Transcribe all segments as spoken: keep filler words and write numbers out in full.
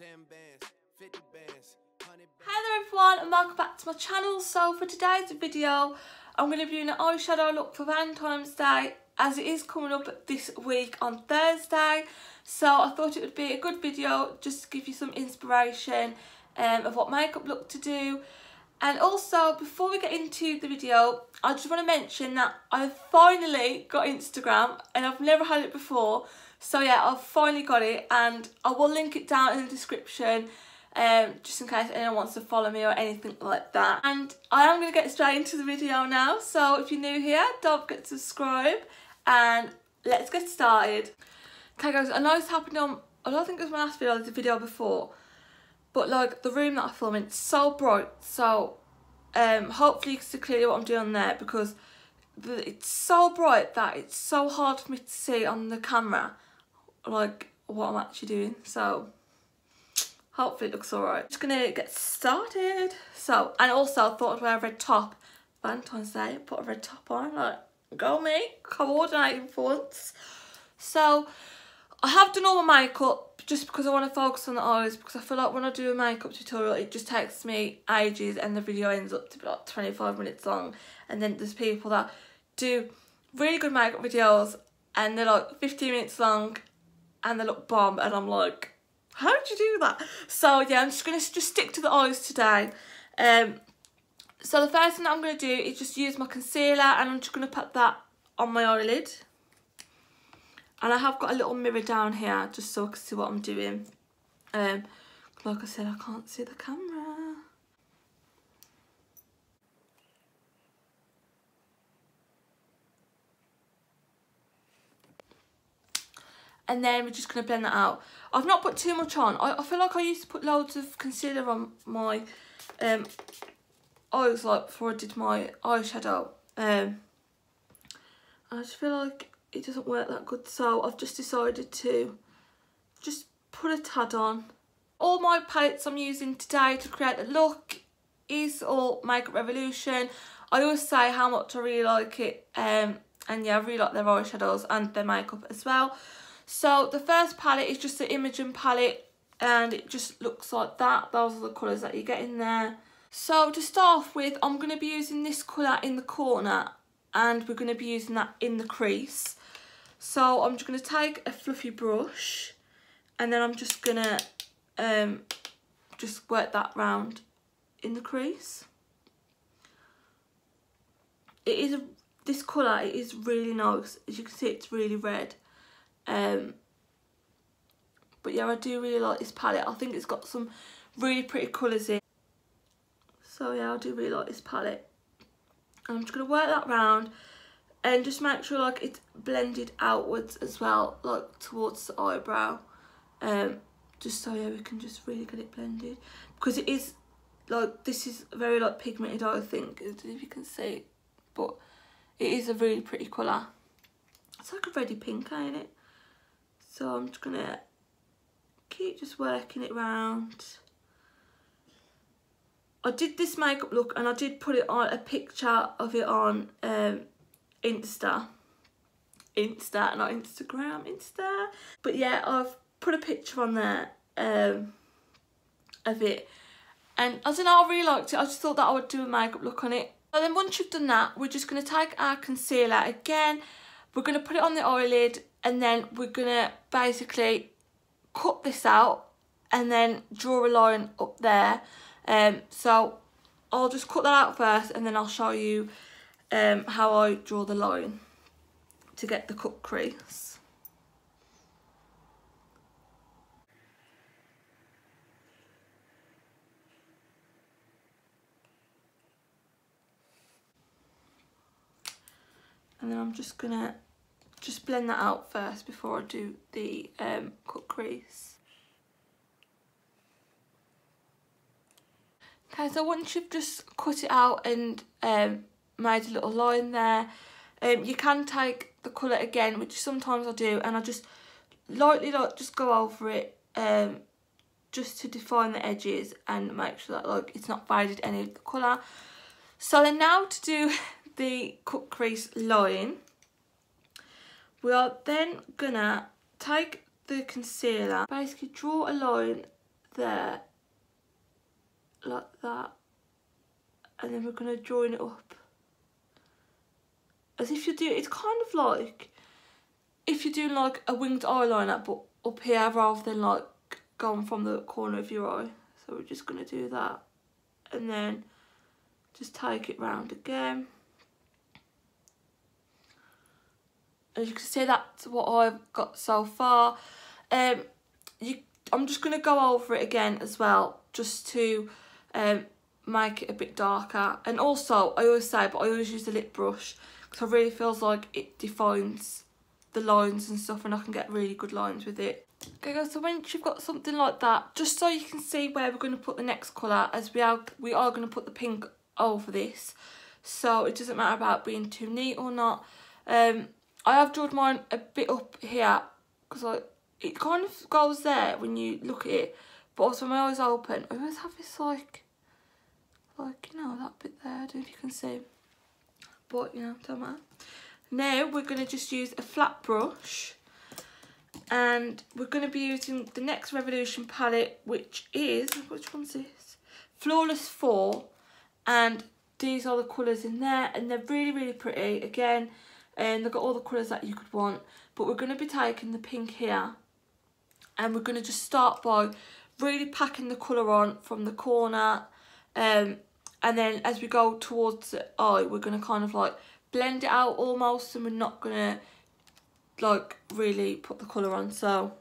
Hi there everyone, and welcome back to my channel. So for today's video, I'm going to be doing an eyeshadow look for Valentine's Day, as it is coming up this week on Thursday. So I thought it would be a good video just to give you some inspiration um, of what makeup look to do. And also, before we get into the video, I just want to mention that I've finally got Instagram, and I've never had it before. So yeah, I've finally got it, and I will link it down in the description, um, just in case anyone wants to follow me or anything like that. And I am going to get straight into the video now, so if you're new here, don't forget to subscribe, and let's get started. Okay guys, I know this happened on, I don't think it was my last video or the video before, but like the room that I film in, it's so bright, so um, hopefully you can see clearly what I'm doing there, because it's so bright that it's so hard for me to see on the camera like what I'm actually doing. So hopefully it looks alright. I'm just gonna get started. So, and also I thought I'd wear a red top. Valentine's Day, put a red top on, like go me, coordinating for once. So I have done all my makeup, just because I want to focus on the eyes, because I feel like when I do a makeup tutorial it just takes me ages and the video ends up to be like twenty-five minutes long, and then there's people that do really good makeup videos and they're like fifteen minutes long and they look bomb, and I'm like, how did you do that? So yeah, I'm just going to just stick to the eyes today. Um, so the first thing that I'm going to do is just use my concealer, and I'm just going to put that on my eyelid. And I have got a little mirror down here just so I can see what I'm doing. Um, like I said, I can't see the camera. And then we're just going to blend that out. I've not put too much on. I, I feel like I used to put loads of concealer on my um, eyes like before I did my eyeshadow. Um, I just feel like it doesn't work that good, so I've just decided to just put a tad on. All my palettes I'm using today to create a look is all Makeup Revolution. I always say how much I really like it, um, and yeah, I really like their eyeshadows and their makeup as well. So the first palette is just the Imogen palette, and it just looks like that. Those are the colours that you get in there. So to start off with, I'm going to be using this colour in the corner, and we're going to be using that in the crease. So I'm just going to take a fluffy brush, and then I'm just going to um, just work that round in the crease. It is a, this colour, it is really nice. As you can see, it's really red. Um, but yeah, I do really like this palette. I think it's got some really pretty colours in. So yeah, I do really like this palette. And I'm just going to work that round. And just make sure like it's blended outwards as well, like towards the eyebrow. Um, just so yeah, we can just really get it blended. Because it is, like, this is very like pigmented, I think, if you can see. But it is a really pretty colour. It's like a reddy pink, ain't it? So I'm just going to keep just working it round. I did this makeup look, and I did put it on, a picture of it on um, Insta, Insta, not Instagram, Insta. But yeah, I've put a picture on there um, of it, and I don't know, I really liked it. I just thought that I would do a makeup look on it. And then once you've done that, we're just going to take our concealer again. We're going to put it on the eyelid, and then we're going to basically cut this out and then draw a line up there. Um, so I'll just cut that out first, and then I'll show you Um, how I draw the line to get the cut crease. And then I'm just gonna just blend that out first before I do the um, cut crease. Okay, so once you've just cut it out and um, made a little line there, um, you can take the colour again, which sometimes I do, and I just lightly like just go over it um, just to define the edges and make sure that like it's not faded any of the colour. So then now to do the cut crease line, we are then gonna take the concealer, basically draw a line there, like that, and then we're going to join it up. As if you're doing, it's kind of like if you're doing like a winged eyeliner, but up here rather than like going from the corner of your eye. So we're just going to do that, and then just take it round again. As you can see, that's what I've got so far. Um, you, I'm just going to go over it again as well, just to um, make it a bit darker. And also, I always say, but I always use the lip brush, because I really feels like it defines the lines and stuff, and I can get really good lines with it. Okay guys, so once you've got something like that, just so you can see where we're going to put the next colour, as we are, we are going to put the pink over this. So it doesn't matter about being too neat or not. Um, I have drawn mine a bit up here, because it kind of goes there when you look at it. But also my eyes open, I always have this like, like, you know, that bit there, I don't know if you can see. But, you know, don't matter. Now we're going to just use a flat brush. And we're going to be using the NYX Revolution palette, which is, which one's this? Flawless Four. And these are the colours in there, and they're really, really pretty. Again, and they've got all the colours that you could want. But we're going to be taking the pink here, and we're going to just start by really packing the colour on from the corner. Um, and then as we go towards the eye, we're going to kind of like blend it out almost, and we're not going to like really put the colour on. So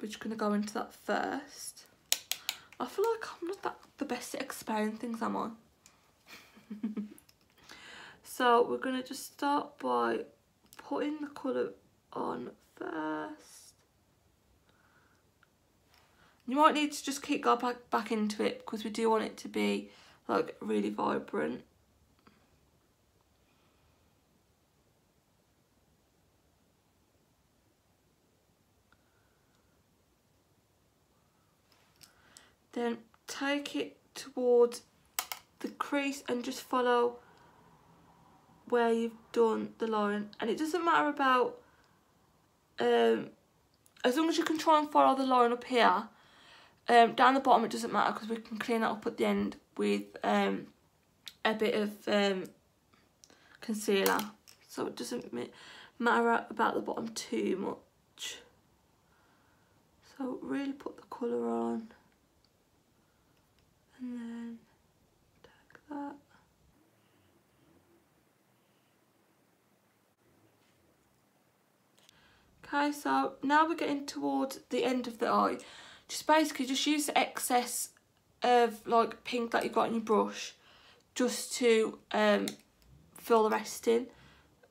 we're just going to go into that first. I feel like I'm not that the best at explaining things, am I? So we're going to just start by putting the colour on first. You might need to just keep going back, back into it, because we do want it to be like really vibrant. Then take it towards the crease and just follow where you've done the line. And it doesn't matter about, um, as long as you can try and follow the line up here. Um, down the bottom it doesn't matter, because we can clean that up at the end with um, a bit of um, concealer. So it doesn't matter about the bottom too much. So really put the colour on. And then take that. Okay, so now we're getting towards the end of the eye. Just basically just use the excess of like pink that you've got in your brush, just to um, fill the rest in,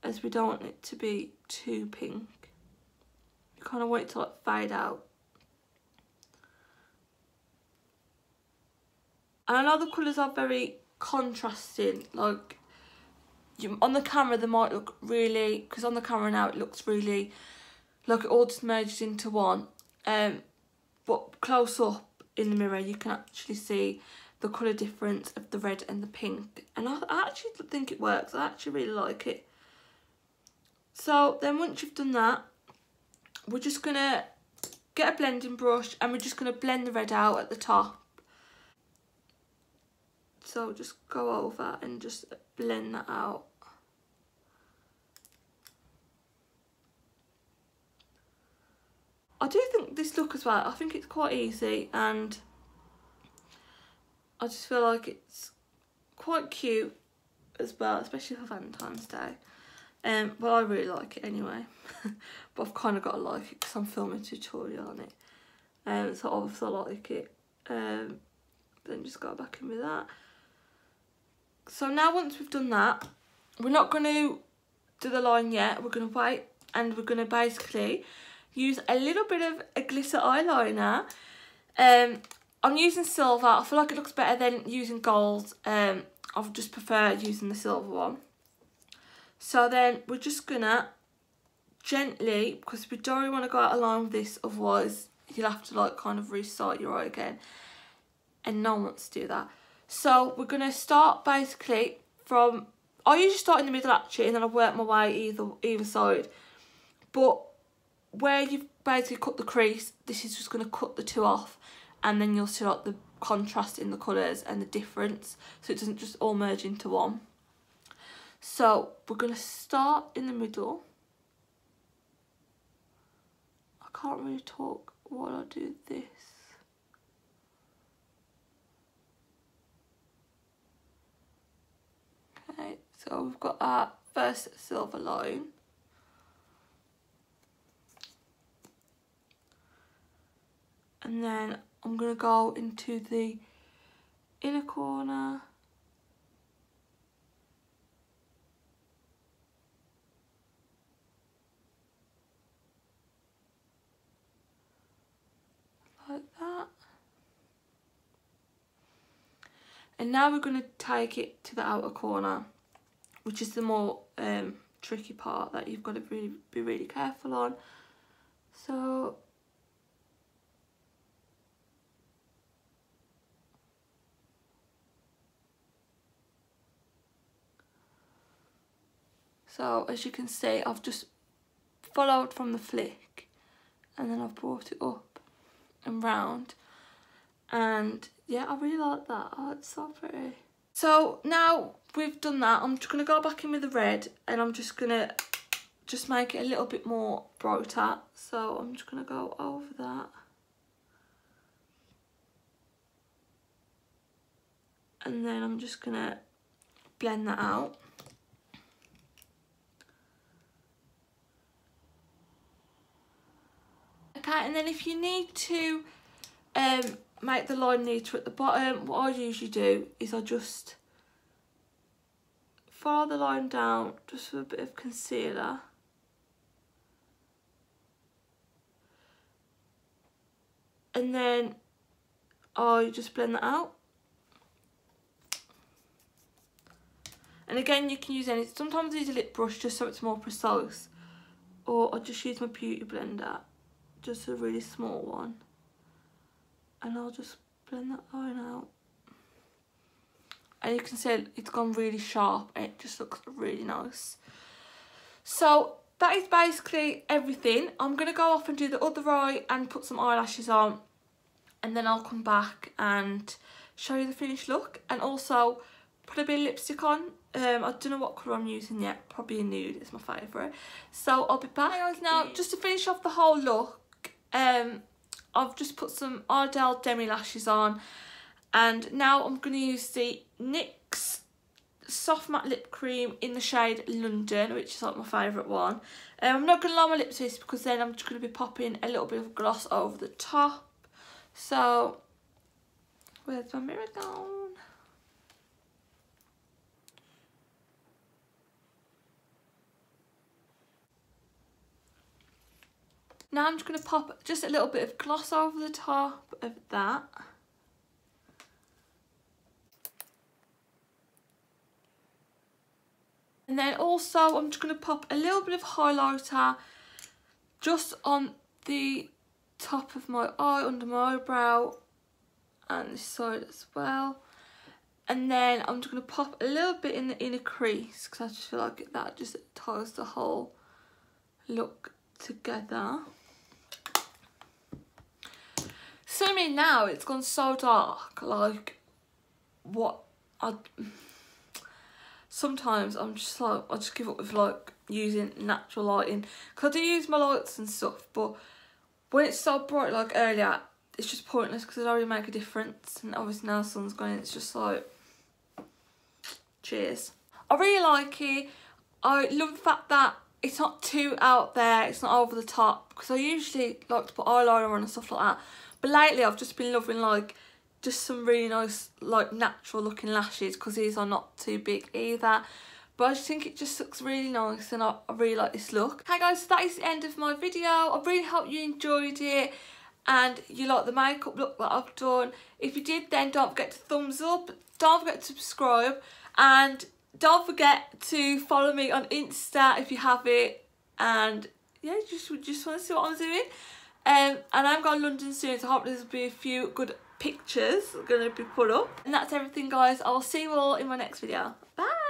as we don't want it to be too pink. You kind of want it to like fade out. And I know the colours are very contrasting, like you, on the camera they might look really, because on the camera now it looks really, like it all just merged into one. Um, but close up in the mirror you can actually see the colour difference of the red and the pink. And I, I actually think it works, I actually really like it. So then once you've done that, we're just going to get a blending brush, and we're just going to blend the red out at the top. So just go over and just blend that out. I do think this look as well, I think it's quite easy, and I just feel like it's quite cute as well, especially for Valentine's Day. Um, well, I really like it anyway, but I've kind of got to like it because I'm filming a tutorial on it. Um, so obviously I like it. Um, then just go back in with that. So now once we've done that, we're not going to do the line yet, we're going to wait, and we're going to basically use a little bit of a glitter eyeliner. Um, I'm using silver, I feel like it looks better than using gold. Um, I just prefer using the silver one. So then we're just going to gently, because we don't really want to go out of line with this, otherwise you'll have to like kind of restart your eye again. And no one wants to do that. So we're going to start basically from, I usually start in the middle actually, and then I work my way either either side. But where you've basically cut the crease, this is just going to cut the two off, and then you'll see like the contrast in the colours and the difference, so it doesn't just all merge into one. So we're going to start in the middle. I can't really talk while I do this. Okay, so we've got our first silver line. And then I'm going to go into the inner corner. Like that. And now we're going to take it to the outer corner, which is the more um, tricky part that you've got to really, be really careful on. So So as you can see, I've just followed from the flick and then I've brought it up and round. And yeah, I really like that. Oh, it's so pretty. So now we've done that, I'm just going to go back in with the red and I'm just going to just make it a little bit more brighter. So I'm just going to go over that. And then I'm just going to blend that out. And then if you need to um, make the line neater at the bottom, what I usually do is I just follow the line down just with a bit of concealer. And then I just blend that out. And again, you can use any, sometimes I use a lip brush just so it's more precise. Or I just use my beauty blender. Just a really small one, and I'll just blend that line out, and you can see it's gone really sharp and it just looks really nice. So that is basically everything. I'm going to go off and do the other eye and put some eyelashes on, and then I'll come back and show you the finished look, and also put a bit of lipstick on. Um, I don't know what colour I'm using yet, probably a nude, it's my favourite. So I'll be back. Hi guys, now just to finish off the whole look, Um, I've just put some Ardell Demi lashes on, and now I'm going to use the NYX soft matte lip cream in the shade London, which is like my favourite one. Um, I'm not going to line my lips with this because then I'm just going to be popping a little bit of gloss over the top. So where's my mirror gone? Now I'm just going to pop just a little bit of gloss over the top of that. And then also I'm just going to pop a little bit of highlighter just on the top of my eye, under my eyebrow, and this side as well. And then I'm just going to pop a little bit in the inner crease because I just feel like that just ties the whole look together. So I mean, now it's gone so dark, like what I sometimes I'm just like I just give up with like using natural lighting, because I do use my lights and stuff, but when it's so bright like earlier, it's just pointless because it already make a difference, and obviously now the sun's going, it's just like cheers. I really like it. I love the fact that it's not too out there, it's not over the top, because I usually like to put eyeliner on and stuff like that, but lately I've just been loving like just some really nice like natural looking lashes, because these are not too big either, but I just think it just looks really nice, and I, I really like this look. Hey guys, so that is the end of my video. I really hope you enjoyed it and you like the makeup look that I've done. If you did, then don't forget to thumbs up, don't forget to subscribe, and don't forget to follow me on Insta if you have it, and yeah, just just want to see what I'm doing. Um, and I'm going to London soon, so I hope there's going to be a few good pictures going to be put up. And that's everything guys, I'll see you all in my next video. Bye!